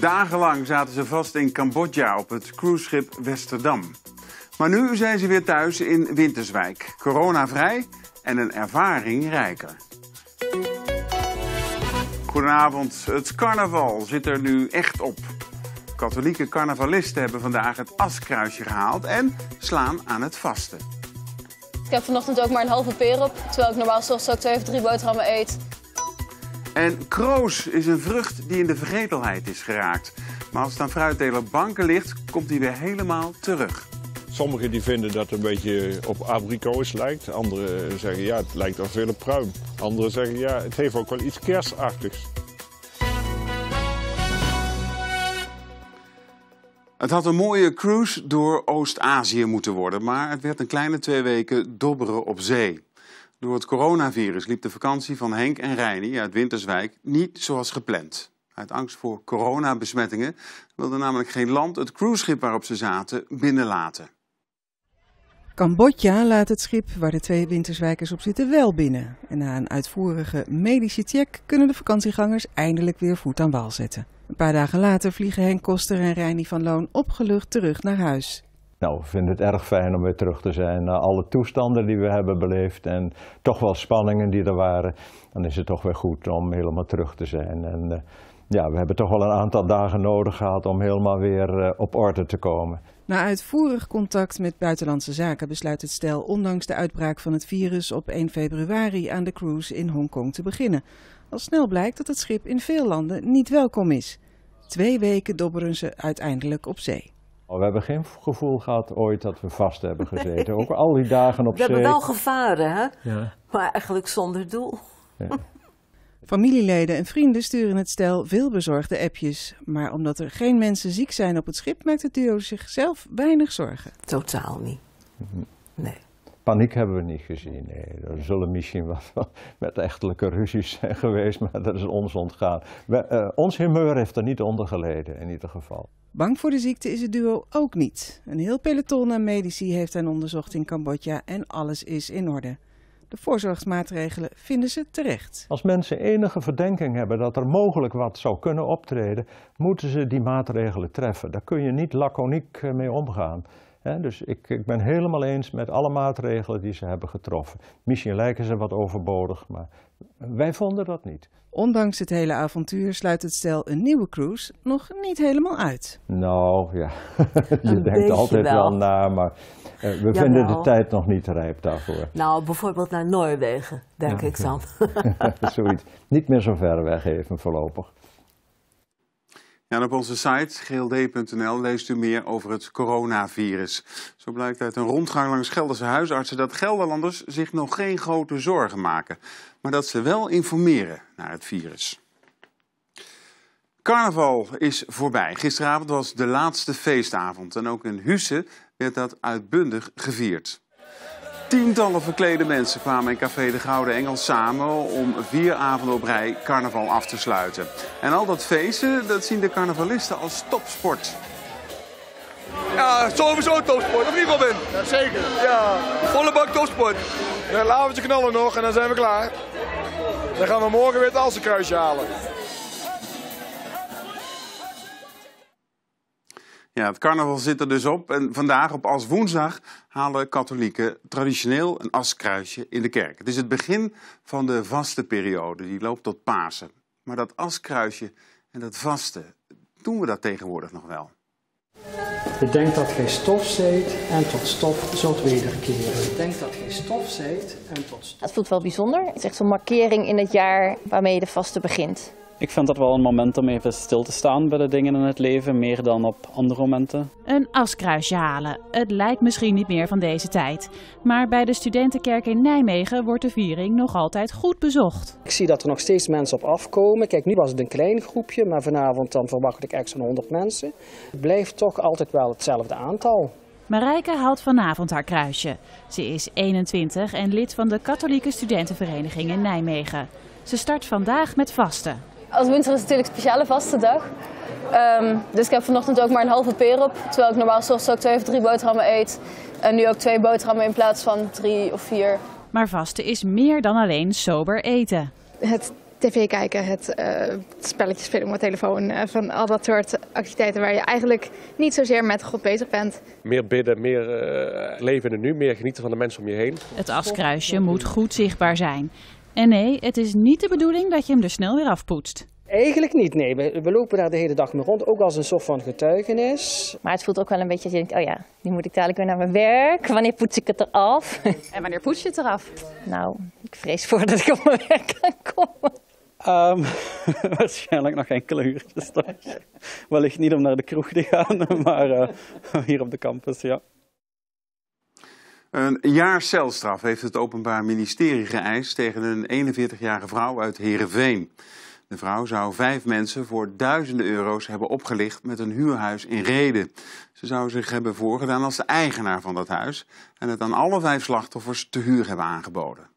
Dagenlang zaten ze vast in Cambodja op het cruiseschip Westerdam. Maar nu zijn ze weer thuis in Winterswijk. Coronavrij en een ervaring rijker. Goedenavond. Het carnaval zit er nu echt op. Katholieke carnavalisten hebben vandaag het askruisje gehaald en slaan aan het vasten. Ik heb vanochtend ook maar een halve peer op, terwijl ik normaal soms ook 2 of 3 boterhammen eet. En kroos is een vrucht die in de vergetelheid is geraakt. Maar als het aan fruitdeler Banke ligt, komt die weer helemaal terug. Sommigen die vinden dat het een beetje op abrikoos lijkt. Anderen zeggen ja, het lijkt als weer een pruim. Anderen zeggen ja, het heeft ook wel iets kerstachtigs. Het had een mooie cruise door Oost-Azië moeten worden, maar het werd een kleine 2 weken dobberen op zee. Door het coronavirus liep de vakantie van Henk en Reinie uit Winterswijk niet zoals gepland. Uit angst voor coronabesmettingen wilde namelijk geen land het cruiseschip waarop ze zaten binnenlaten. Cambodja laat het schip waar de 2 Winterswijkers op zitten wel binnen. En na een uitvoerige medische check kunnen de vakantiegangers eindelijk weer voet aan wal zetten. Een paar dagen later vliegen Henk Koster en Reinie van Loon opgelucht terug naar huis. Nou, we vinden het erg fijn om weer terug te zijn na alle toestanden die we hebben beleefd en toch wel spanningen die er waren. Dan is het toch weer goed om helemaal terug te zijn. En ja, we hebben toch wel een aantal dagen nodig gehad om helemaal weer op orde te komen. Na uitvoerig contact met buitenlandse zaken besluit het stel ondanks de uitbraak van het virus op 1 februari aan de cruise in Hongkong te beginnen. Al snel blijkt dat het schip in veel landen niet welkom is. 2 weken dobberen ze uiteindelijk op zee. We hebben geen gevoel gehad ooit dat we vast hebben gezeten. Nee. Ook al die dagen op zee. We hebben wel gevaren, hè? Ja. Maar eigenlijk zonder doel. Ja. Familieleden en vrienden sturen het stel veel bezorgde appjes. Maar omdat er geen mensen ziek zijn op het schip, maakt het duo zichzelf weinig zorgen. Totaal niet. Nee. Paniek hebben we niet gezien. Nee, er zullen misschien wat met echtelijke ruzies zijn geweest, maar dat is ons ontgaan. Ons humeur heeft er niet onder geleden, in ieder geval. Bang voor de ziekte is het duo ook niet. Een heel peloton aan medici heeft hen onderzocht in Cambodja en alles is in orde. De voorzorgsmaatregelen vinden ze terecht. Als mensen enige verdenking hebben dat er mogelijk wat zou kunnen optreden, moeten ze die maatregelen treffen. Daar kun je niet laconiek mee omgaan. Dus ik ben helemaal eens met alle maatregelen die ze hebben getroffen. Misschien lijken ze wat overbodig, maar wij vonden dat niet. Ondanks het hele avontuur sluit het stel een nieuwe cruise nog niet helemaal uit. Nou ja, je denkt altijd wel na, maar we vinden de tijd nog niet rijp daarvoor. Nou, bijvoorbeeld naar Noorwegen, denk ik dan. Zoiets. Niet meer zo ver weg even voorlopig. Ja, en op onze site gld.nl leest u meer over het coronavirus. Zo blijkt uit een rondgang langs Gelderse huisartsen dat Gelderlanders zich nog geen grote zorgen maken. Maar dat ze wel informeren naar het virus. Carnaval is voorbij. Gisteravond was de laatste feestavond. En ook in Husse werd dat uitbundig gevierd. Tientallen verklede mensen kwamen in Café de Gouden Engel samen om 4 avonden op rij carnaval af te sluiten. En al dat feesten, dat zien de carnavalisten als topsport. Ja, sowieso topsport, of niet Robin? Ja, zeker. Ja, volle bak topsport. Een avondje knallen nog en dan zijn we klaar. Dan gaan we morgen weer het Alsenkruisje halen. Ja, het carnaval zit er dus op en vandaag op Aswoensdag halen katholieken traditioneel een askruisje in de kerk. Het is het begin van de vastenperiode, die loopt tot Pasen. Maar dat askruisje en dat vasten, doen we dat tegenwoordig nog wel? Bedenk dat gij stof zijt en tot stof zult wederkeren. Bedenk dat gij stof zijt en tot stof... Het voelt wel bijzonder. Het is echt zo'n markering in het jaar waarmee de vaste begint. Ik vind dat wel een moment om even stil te staan bij de dingen in het leven, meer dan op andere momenten. Een askruisje halen. Het lijkt misschien niet meer van deze tijd. Maar bij de studentenkerk in Nijmegen wordt de viering nog altijd goed bezocht. Ik zie dat er nog steeds mensen op afkomen. Kijk, nu was het een klein groepje, maar vanavond dan verwacht ik echt zo'n 100 mensen. Het blijft toch altijd wel hetzelfde aantal. Marijke haalt vanavond haar kruisje. Ze is 21 en lid van de Katholieke Studentenvereniging in Nijmegen. Ze start vandaag met vasten. Als woensdag is het natuurlijk een speciale vastendag. Dus ik heb vanochtend ook maar een halve peer op. Terwijl ik normaal soms ook 2 of 3 boterhammen eet. En nu ook 2 boterhammen in plaats van 3 of 4. Maar vasten is meer dan alleen sober eten. Het tv kijken, het spelletjes spelen op mijn telefoon, van al dat soort activiteiten waar je eigenlijk niet zozeer met God bezig bent. Meer bidden, meer leven in het nu, meer genieten van de mensen om je heen. Het askruisje moet goed zichtbaar zijn. En nee, het is niet de bedoeling dat je hem er snel weer afpoetst. Eigenlijk niet, nee. We lopen daar de hele dag mee rond, ook als een soort van getuigenis. Maar het voelt ook wel een beetje als je denkt, oh ja, nu moet ik dadelijk weer naar mijn werk. Wanneer poets ik het eraf? En wanneer poets je het eraf? Nou, ik vrees voor dat ik op mijn werk kan komen. Waarschijnlijk nog enkele uurtjes straks. Wellicht niet om naar de kroeg te gaan, maar hier op de campus, ja. Een jaar celstraf heeft het Openbaar Ministerie geëist tegen een 41-jarige vrouw uit Heerenveen. De vrouw zou 5 mensen voor duizenden euro's hebben opgelicht met een huurhuis in Rheden. Ze zou zich hebben voorgedaan als de eigenaar van dat huis en het aan alle 5 slachtoffers te huur hebben aangeboden.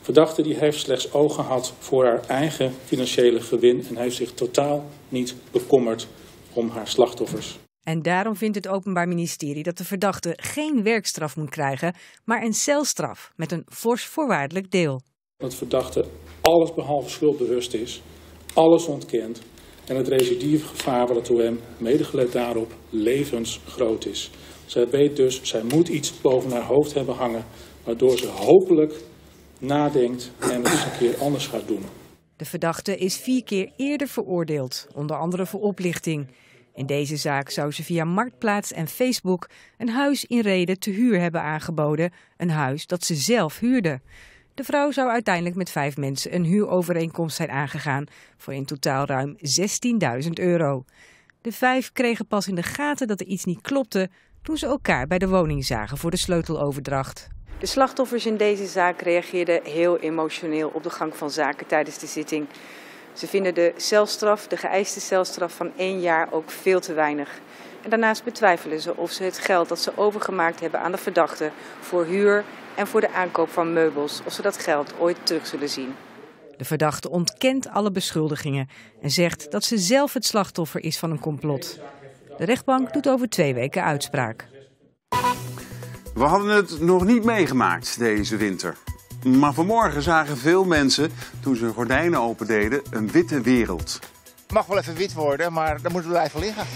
Verdachte die heeft slechts oog gehad voor haar eigen financiële gewin en heeft zich totaal niet bekommerd om haar slachtoffers. En daarom vindt het Openbaar Ministerie dat de verdachte geen werkstraf moet krijgen, maar een celstraf met een fors voorwaardelijk deel. Dat verdachte alles behalve schuldbewust is, alles ontkent en het recidieve gevaar wat door hem, medegelet daarop, levensgroot is. Zij weet dus, zij moet iets boven haar hoofd hebben hangen, waardoor ze hopelijk nadenkt en het eens een keer anders gaat doen. De verdachte is 4 keer eerder veroordeeld, onder andere voor oplichting. In deze zaak zou ze via Marktplaats en Facebook een huis in Rheden te huur hebben aangeboden, een huis dat ze zelf huurde. De vrouw zou uiteindelijk met 5 mensen een huurovereenkomst zijn aangegaan voor in totaal ruim 16.000 euro. De 5 kregen pas in de gaten dat er iets niet klopte toen ze elkaar bij de woning zagen voor de sleuteloverdracht. De slachtoffers in deze zaak reageerden heel emotioneel op de gang van zaken tijdens de zitting. Ze vinden de celstraf, de geëiste celstraf van 1 jaar, ook veel te weinig. En daarnaast betwijfelen ze of ze het geld dat ze overgemaakt hebben aan de verdachte voor huur en voor de aankoop van meubels, of ze dat geld ooit terug zullen zien. De verdachte ontkent alle beschuldigingen en zegt dat ze zelf het slachtoffer is van een complot. De rechtbank doet over 2 weken uitspraak. We hadden het nog niet meegemaakt deze winter. Maar vanmorgen zagen veel mensen, toen ze hun gordijnen opendeden, een witte wereld. Het mag wel even wit worden, maar dan moet het blijven liggen.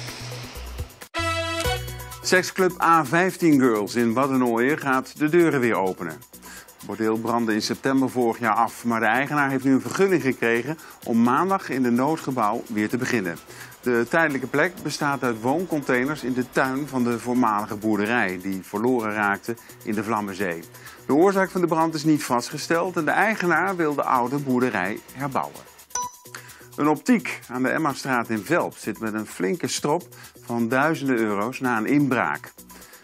Seksclub A15 Girls in Wadenoijen gaat de deuren weer openen. Het bordeel brandde in september vorig jaar af, maar de eigenaar heeft nu een vergunning gekregen om maandag in de noodgebouw weer te beginnen. De tijdelijke plek bestaat uit wooncontainers in de tuin van de voormalige boerderij die verloren raakte in de Vlammenzee. De oorzaak van de brand is niet vastgesteld en de eigenaar wil de oude boerderij herbouwen. Een optiek aan de Emmastraat in Velp zit met een flinke strop van duizenden euro's na een inbraak.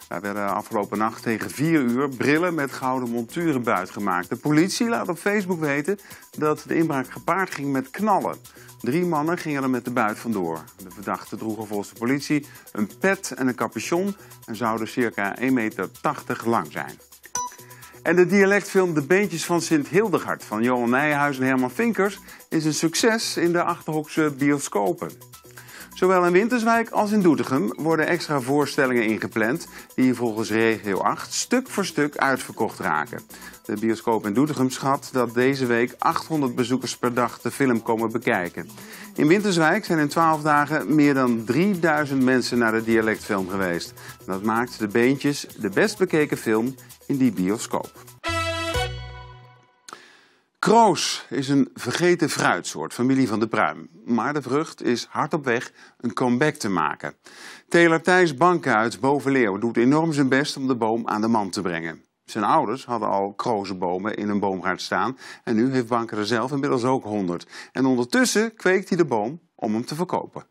Daar werden afgelopen nacht tegen 4 uur brillen met gouden monturen buitgemaakt. De politie laat op Facebook weten dat de inbraak gepaard ging met knallen. 3 mannen gingen er met de buit vandoor. De verdachten droegen volgens de politie een pet en een capuchon en zouden circa 1,80 meter lang zijn. En de dialectfilm De Beentjes van Sint-Hildegard van Johan Nijhuis en Herman Vinkers is een succes in de Achterhoekse bioscopen. Zowel in Winterswijk als in Doetinchem worden extra voorstellingen ingepland die volgens regio 8 stuk voor stuk uitverkocht raken. De bioscoop in Doetinchem schat dat deze week 800 bezoekers per dag de film komen bekijken. In Winterswijk zijn in 12 dagen meer dan 3000 mensen naar de dialectfilm geweest. Dat maakt De Beentjes de best bekeken film in die bioscoop. Kroos is een vergeten fruitsoort, familie van de pruim. Maar de vrucht is hard op weg een comeback te maken. Teler Thijs Banke uit Bovenleeuw doet enorm zijn best om de boom aan de man te brengen. Zijn ouders hadden al krozenbomen in hun boomgaard staan. En nu heeft Banke er zelf inmiddels ook 100. En ondertussen kweekt hij de boom om hem te verkopen.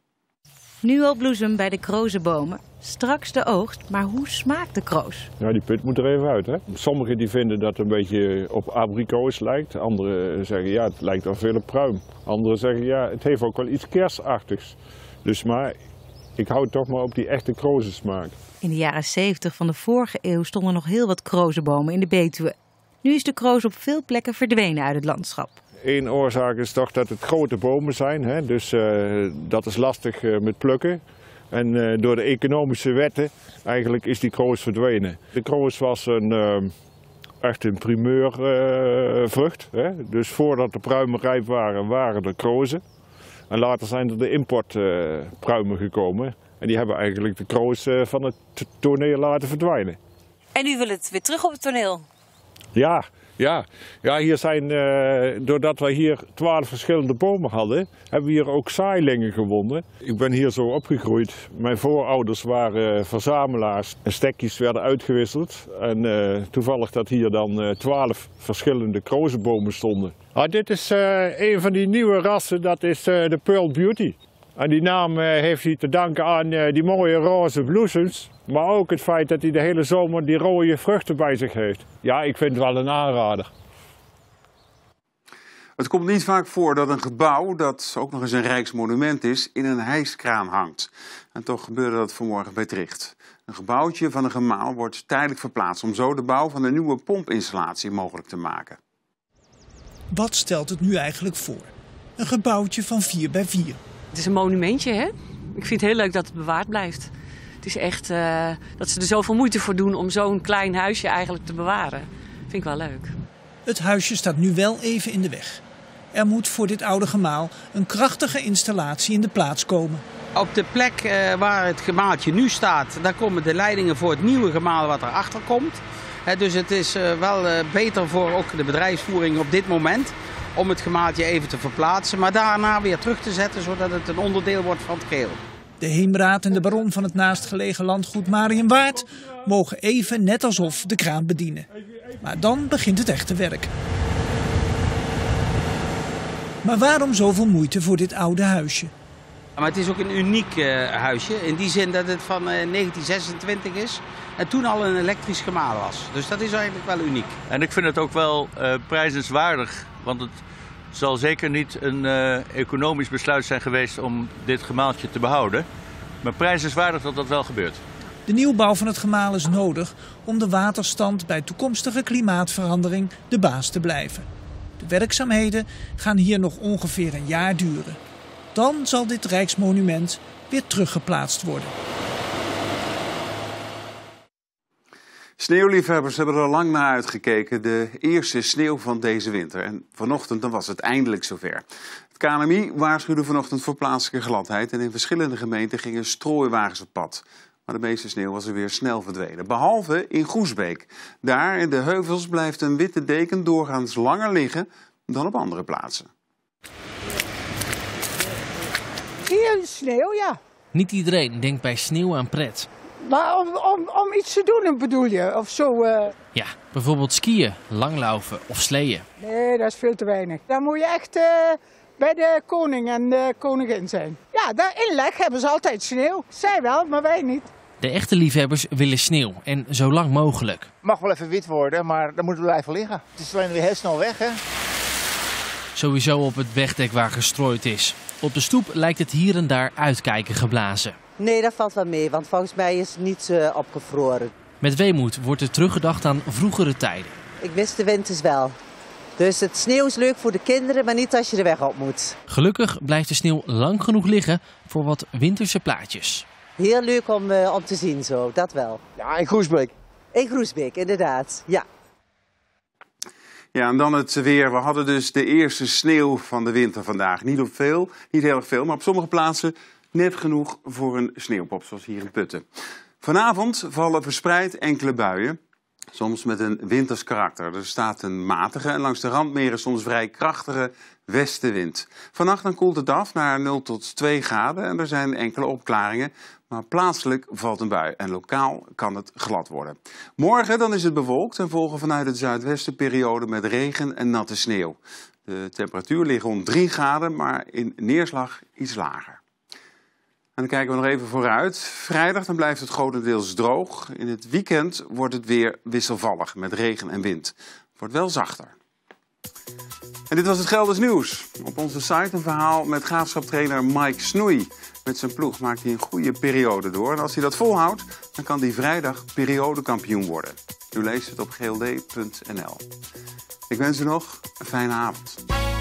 Nu al bloesem bij de krozenbomen, straks de oogst, maar hoe smaakt de kroos? Ja, die pit moet er even uit, hè? Sommigen die vinden dat het een beetje op abrikoos lijkt. Anderen zeggen ja, het lijkt al veel op pruim. Anderen zeggen ja, het heeft ook wel iets kersachtigs. Dus maar, ik hou toch maar op die echte krozensmaak. In de jaren 70 van de vorige eeuw stonden nog heel wat krozenbomen in de Betuwe. Nu is de kroos op veel plekken verdwenen uit het landschap. Eén oorzaak is toch dat het grote bomen zijn, hè? Dus dat is lastig met plukken. En door de economische wetten eigenlijk is die kroos verdwenen. De kroos was een echt een primeurvrucht. Dus voordat de pruimen rijp waren, waren er krozen. En later zijn er de importpruimen gekomen. En die hebben eigenlijk de kroos van het toneel laten verdwijnen. En u wil het weer terug op het toneel? Ja, ja. Ja, hier zijn, doordat we hier 12 verschillende bomen hadden, hebben we hier ook zaailingen gewonnen. Ik ben hier zo opgegroeid. Mijn voorouders waren verzamelaars. Stekjes werden uitgewisseld. En toevallig dat hier dan 12 verschillende krozenbomen stonden. Ah, dit is een van die nieuwe rassen, dat is de Pearl Beauty. En die naam heeft hij te danken aan die mooie roze bloesems, maar ook het feit dat hij de hele zomer die rode vruchten bij zich heeft. Ja, ik vind het wel een aanrader. Het komt niet vaak voor dat een gebouw, dat ook nog eens een rijksmonument is, in een hijskraan hangt. En toch gebeurde dat vanmorgen bij Tricht. Een gebouwtje van een gemaal wordt tijdelijk verplaatst om zo de bouw van een nieuwe pompinstallatie mogelijk te maken. Wat stelt het nu eigenlijk voor? Een gebouwtje van 4 bij 4. Het is een monumentje, hè? Ik vind het heel leuk dat het bewaard blijft. Het is echt dat ze er zoveel moeite voor doen om zo'n klein huisje eigenlijk te bewaren. Vind ik wel leuk. Het huisje staat nu wel even in de weg. Er moet voor dit oude gemaal een krachtige installatie in de plaats komen. Op de plek waar het gemaaltje nu staat, daar komen de leidingen voor het nieuwe gemaal wat erachter komt. Dus het is wel beter voor ook de bedrijfsvoering op dit moment om het gemaaltje even te verplaatsen, maar daarna weer terug te zetten, zodat het een onderdeel wordt van het geheel. De Heemraad en de baron van het naastgelegen landgoed Mariënwaard mogen even net alsof de kraan bedienen. Maar dan begint het echte werk. Maar waarom zoveel moeite voor dit oude huisje? Maar het is ook een uniek huisje, in die zin dat het van 1926 is en toen al een elektrisch gemaal was. Dus dat is eigenlijk wel uniek. En ik vind het ook wel prijzenswaardig, want het zal zeker niet een economisch besluit zijn geweest om dit gemaaltje te behouden. Maar prijzenswaardig dat dat wel gebeurt. De nieuwbouw van het gemaal is nodig om de waterstand bij toekomstige klimaatverandering de baas te blijven. De werkzaamheden gaan hier nog ongeveer een jaar duren. Dan zal dit rijksmonument weer teruggeplaatst worden. Sneeuwliefhebbers hebben er lang naar uitgekeken. De eerste sneeuw van deze winter. En vanochtend dan was het eindelijk zover. Het KNMI waarschuwde vanochtend voor plaatselijke gladheid. En in verschillende gemeenten gingen strooiwagens op pad. Maar de meeste sneeuw was er weer snel verdwenen. Behalve in Groesbeek. Daar in de heuvels blijft een witte deken doorgaans langer liggen dan op andere plaatsen. Hier is sneeuw, ja. Niet iedereen denkt bij sneeuw aan pret. Maar om iets te doen, bedoel je? Of zo? Ja, bijvoorbeeld skiën, langlaufen of sleeën. Nee, dat is veel te weinig. Dan moet je echt bij de koning en de koningin zijn. Ja, daar inleg hebben ze altijd sneeuw. Zij wel, maar wij niet. De echte liefhebbers willen sneeuw en zo lang mogelijk. Het mag wel even wit worden, maar dan moet het blijven liggen. Het is alleen weer heel snel weg, hè? Sowieso op het wegdek waar gestrooid is. Op de stoep lijkt het hier en daar uitkijken geblazen. Nee, dat valt wel mee, want volgens mij is niets opgevroren. Met weemoed wordt er teruggedacht aan vroegere tijden. Ik mis de winters wel. Dus het sneeuw is leuk voor de kinderen, maar niet als je de weg op moet. Gelukkig blijft de sneeuw lang genoeg liggen voor wat winterse plaatjes. Heel leuk om te zien zo, dat wel. Ja, in Groesbeek. In Groesbeek, inderdaad, ja. Ja, en dan het weer. We hadden dus de eerste sneeuw van de winter vandaag. Niet heel erg veel, maar op sommige plaatsen net genoeg voor een sneeuwpop, zoals hier in Putten. Vanavond vallen verspreid enkele buien, soms met een winters karakter. Er staat een matige en langs de randmeren soms vrij krachtige westenwind. Vannacht dan koelt het af naar 0 tot 2 graden en er zijn enkele opklaringen. Maar plaatselijk valt een bui en lokaal kan het glad worden. Morgen dan is het bewolkt en volgen vanuit het zuidwesten perioden met regen en natte sneeuw. De temperatuur ligt rond 3 graden, maar in neerslag iets lager. En dan kijken we nog even vooruit. Vrijdag dan blijft het grotendeels droog. In het weekend wordt het weer wisselvallig met regen en wind. Het wordt wel zachter. En dit was het Gelders Nieuws. Op onze site een verhaal met graafschaptrainer Mike Snoei. Met zijn ploeg maakt hij een goede periode door. En als hij dat volhoudt, dan kan hij vrijdag periodekampioen worden. U leest het op gld.nl. Ik wens u nog een fijne avond.